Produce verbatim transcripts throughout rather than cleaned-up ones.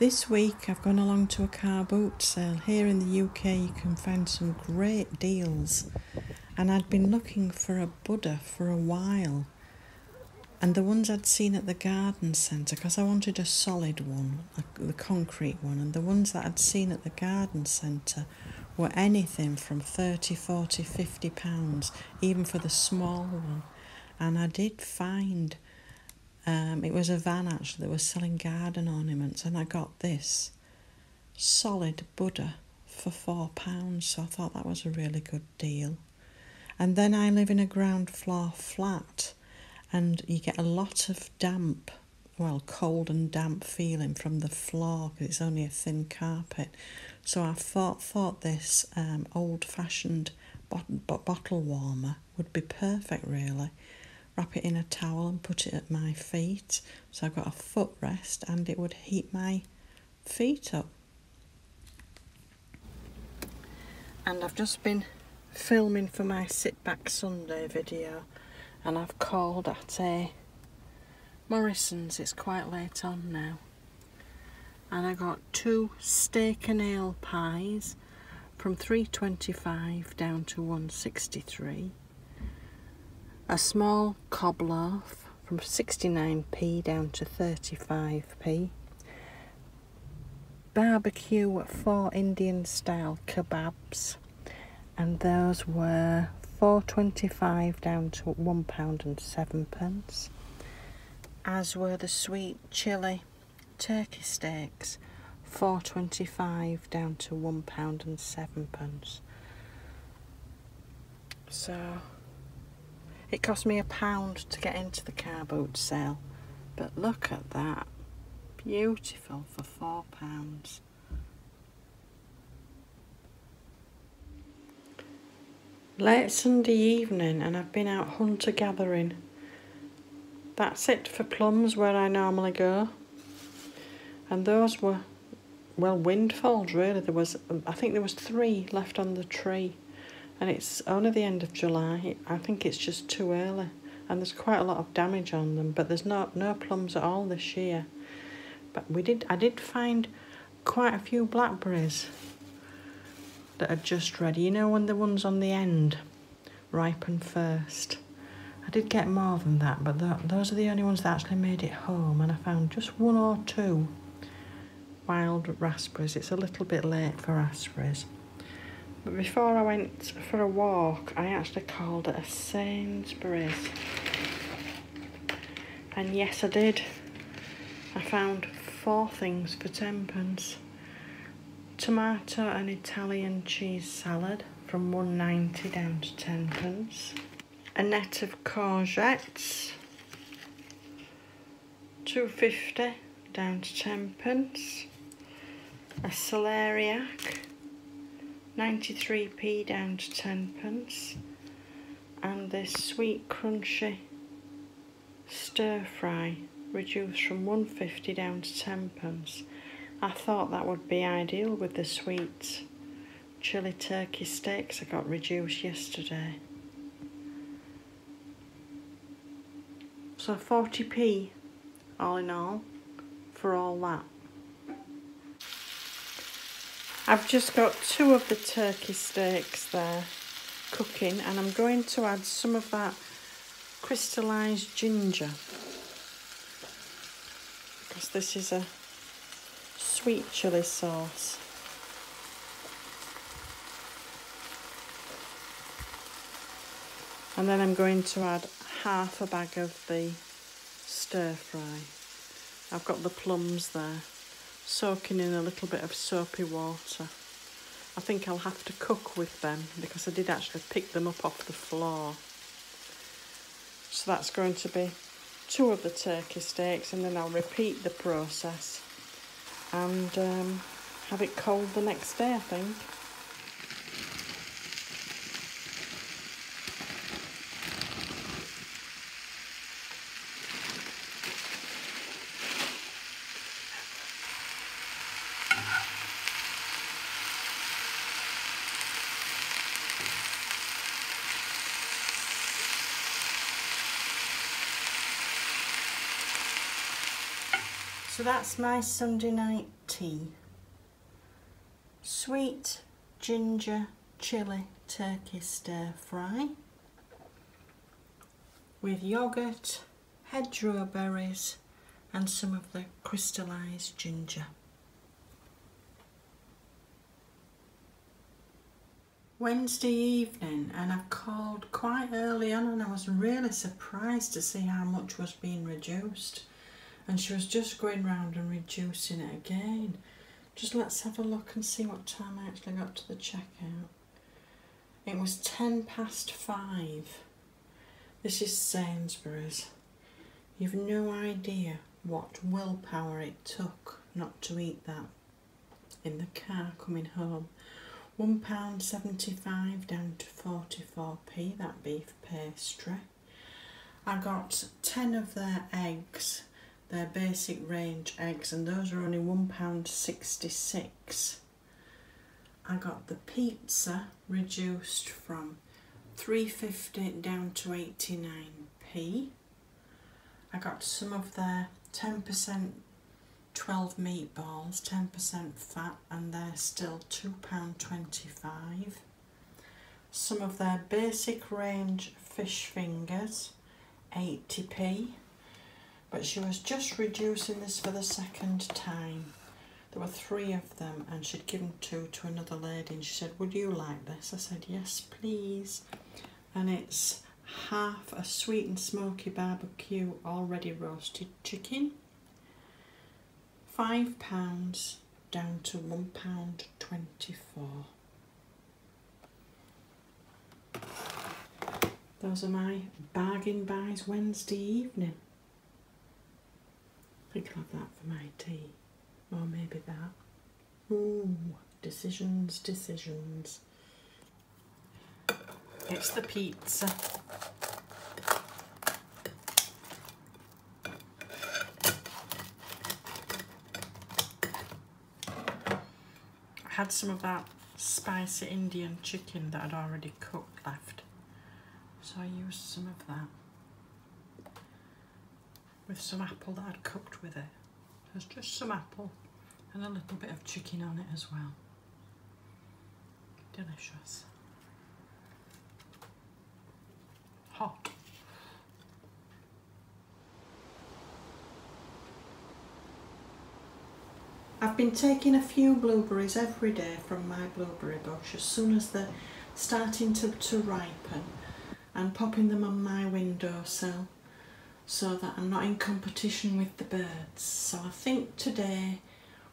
This week I've gone along to a car boot sale. Here in the U K you can find some great deals, and I'd been looking for a Buddha for a while, and the ones I'd seen at the garden centre, because I wanted a solid one, the concrete one, and the ones that I'd seen at the garden centre were anything from thirty, forty, fifty pounds, even for the small one. And I did find Um, it was a van actually that was selling garden ornaments, and I got this solid Buddha for four pounds, so I thought that was a really good deal. And then I live in a ground floor flat, and you get a lot of damp, well, cold and damp feeling from the floor because it's only a thin carpet. So I thought, thought this um, old-fashioned bot- bot- bottle warmer would be perfect, really. Wrap it in a towel and put it at my feet, so I've got a footrest, and it would heat my feet up. And I've just been filming for my Sit Back Sunday video, and I've called at a Morrison's. It's quite late on now, and I got two steak and ale pies from three twenty-five down to one sixty-three. A small cob loaf from sixty-nine p down to thirty-five p. Barbecue four Indian style kebabs, and those were four twenty-five down to one pound and seven pence. As were the sweet chilli turkey steaks, four twenty-five down to one pound and seven pence. So it cost me a pound to get into the car boot sale, but look at that, beautiful for four pounds. Late Sunday evening, and I've been out hunter gathering. That's it for plums where I normally go, and those were, well, windfalls really. There was, I think there was three left on the tree. And it's only the end of July. I think it's just too early, and there's quite a lot of damage on them, but there's not no plums at all this year. But we did I did find quite a few blackberries that are just ready, you know, when the ones on the end ripen first. I did get more than that, but th those are the only ones that actually made it home, and I found just one or two wild raspberries. It's a little bit late for raspberries. But before I went for a walk, I actually called at a Sainsbury's. And yes, I did. I found four things for ten pence. Tomato and Italian cheese salad from one ninety down to ten pence. A net of courgettes, two fifty down to ten pence. A celeriac, ninety-three p down to ten pence, and this sweet crunchy stir fry reduced from one fifty down to ten pence. I thought that would be ideal with the sweet chili turkey steaks I got reduced yesterday. So forty p all in all for all that. I've just got two of the turkey steaks there cooking, and I'm going to add some of that crystallised ginger, because this is a sweet chilli sauce. And then I'm going to add half a bag of the stir fry. I've got the plums there, soaking in a little bit of soapy water. I think I'll have to cook with them, because I did actually pick them up off the floor. So that's going to be two of the turkey steaks, and then I'll repeat the process and um, have it cold the next day, I think. So that's my Sunday night tea. Sweet ginger chilli turkey stir fry with yoghurt, hedgerow berries and some of the crystallised ginger. Wednesday evening, and I called quite early on and I was really surprised to see how much was being reduced, and she was just going round and reducing it again. Just let's have a look and see what time I actually got to the checkout. It was ten past five. This is Sainsbury's. You've no idea what willpower it took not to eat that in the car coming home. one pound seventy-five down to forty-four p, that beef pastry. I got ten of their eggs, their basic range eggs, and those are only one pound sixty-six. I got the pizza reduced from three fifty down to eighty-nine p. I got some of their ten percent twelve meatballs, ten percent fat, and they're still two pound twenty-five. Some of their basic range fish fingers, eighty p, but she was just reducing this for the second time. There were three of them and she'd given two to another lady and she said, would you like this? I said, yes please. And it's half a sweet and smoky barbecue already roasted chicken. Five pounds down to one pound twenty-four. Those are my bargain buys Wednesday evening. I think I'll have that for my tea, or maybe that. Ooh, decisions, decisions. It's the pizza. Had some of that spicy Indian chicken that I'd already cooked left, so I used some of that with some apple that I'd cooked with it. There's just some apple and a little bit of chicken on it as well. Delicious. Hot. I've been taking a few blueberries every day from my blueberry bush as soon as they're starting to, to ripen, and popping them on my windowsill so that I'm not in competition with the birds. So I think today,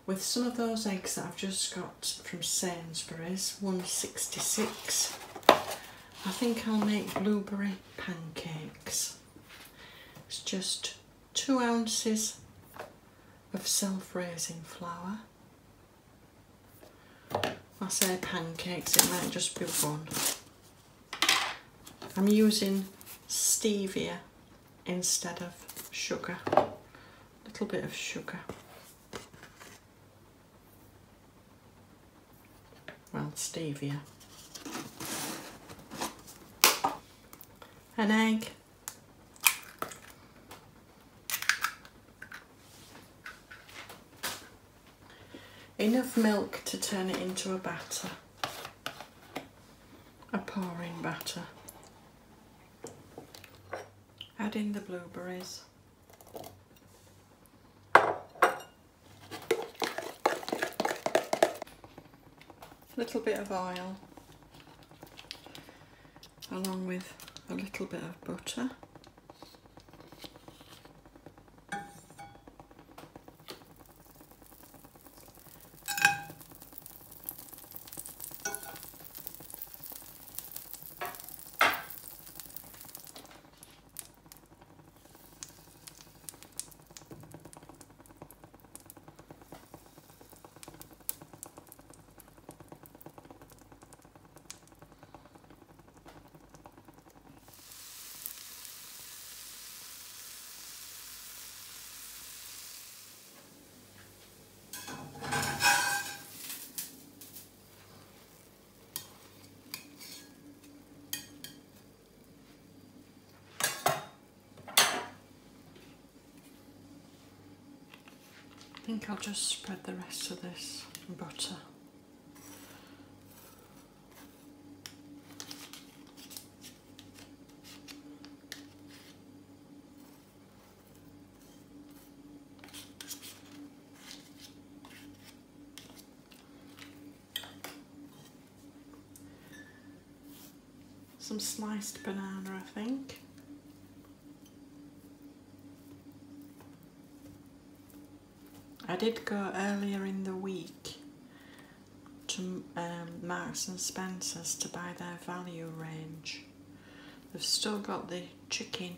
with some of those eggs that I've just got from Sainsbury's, one pound sixty-six, I think I'll make blueberry pancakes. It's just two ounces of self-raising flour. I say pancakes, it might just be one. I'm using stevia instead of sugar, a little bit of sugar. Well, stevia. An egg. Enough milk to turn it into a batter, a pouring batter. Add in the blueberries. A little bit of oil, along with a little bit of butter. think I'll just spread the rest of this butter. Some sliced banana, I think. I did go earlier in the week to um, Marks and Spencer's to buy their value range. They've still got the chicken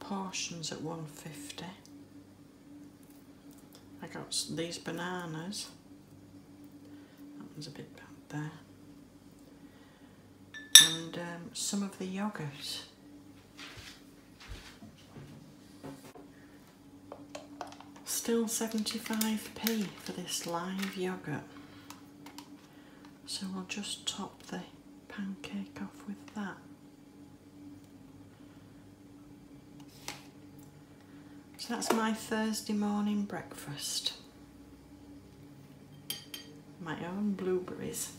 portions at one pound fifty. I got these bananas. That one's a bit bad there. And um, some of the yoghurt. Still seventy-five p for this live yoghurt. So we'll just top the pancake off with that. So that's my Thursday morning breakfast. My own blueberries.